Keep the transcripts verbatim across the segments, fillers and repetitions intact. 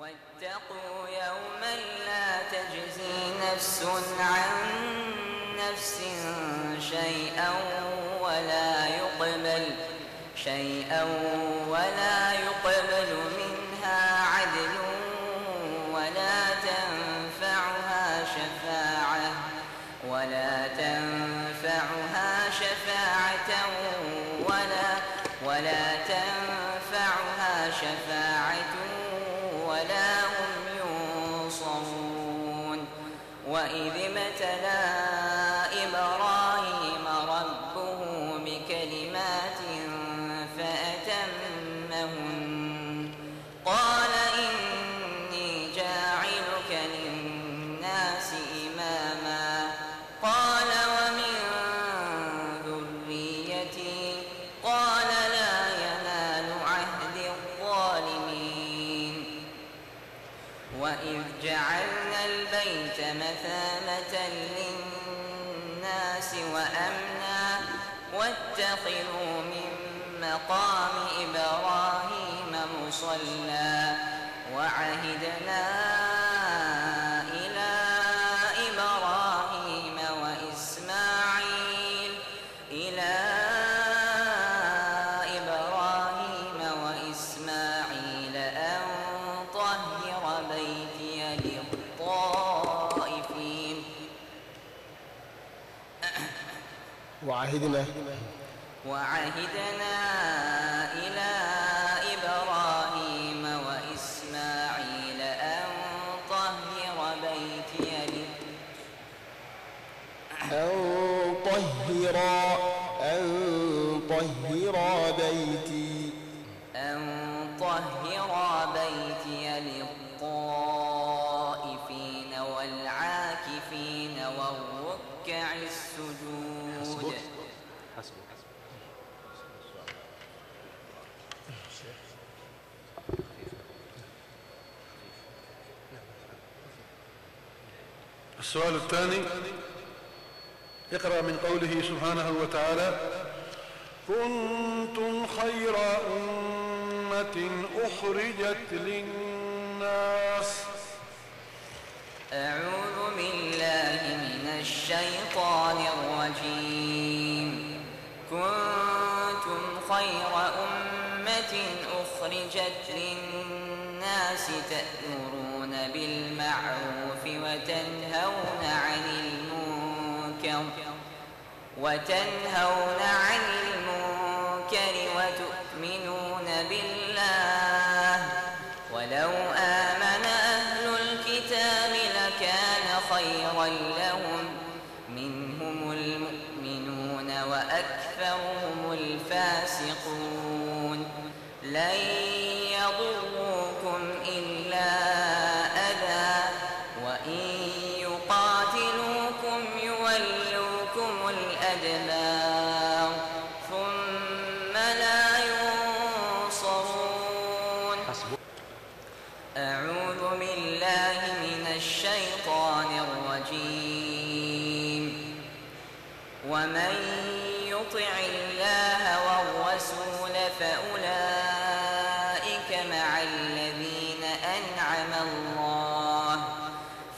واتقوا يوما لا تجزي نفس عن نفس شيئا ولا يقبل شيئا ولا يقبل منها عدل ولا تنفعها شفاعة ولا تنفعها شفاعة ولا ولا تنفعها شفاعة ولا هم ينصرون. وإذ ابتلى إبراهيم ربه بكلمات فأتمهن قال إني جاعلك للناس إماما قال ومن ذريتي قال لا ينال عهد الظالمين. وإذ جعلنا البيت مثابة للناس وأمنا واتخذوا من مقام إبراهيم مصلى وعهدنا إلى إبراهيم وإسماعيل إلى إبراهيم وإسماعيل أن طهر بيتي للطائفين. وعهدنا وعهدنا إلى إبراهيم وإسماعيل أن طهر بيتي أن طهر أن طهر بيتي أن طهر بيتي للطائفين والعاكفين والركع السجود. السؤال الثاني اقرأ من قوله سبحانه وتعالى كنتم خير أمة أخرجت للناس. أعوذ بالله من الشيطان الرجيم. كنتم خير أمة أخرجت للناس تأمرون بالمعروف وتنهون عن المنكر وتنهون عن المنكر وتؤمنون بالله ولو آمن أهل الكتاب لكان خيرا لهم منهم المؤمنون وأكثرهم الفاسقون. لن يضروكم إلا أذى وإن يقاتلوكم يولوكم الأدبار ثم لا ينصرون. أعوذ بالله من الشيطان الرجيم. ومن يطع الله والرسول فأولئك مع الذين أنعم الله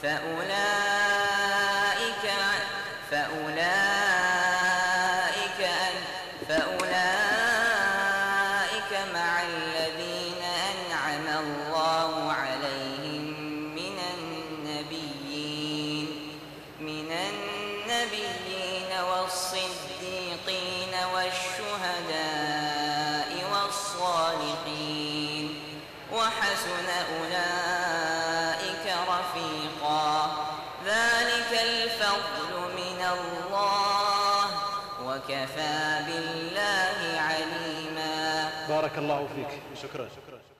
فأولئك فأولئك فأولئك مع الذين أنعم الله عليهم من النبيين من النبيين والصديقين والشهداء والصالحين وحسن أولئك رفيقا. ذلك الفضل من الله وكفى بالله عليما. بارك الله فيك. شكرا شكرا.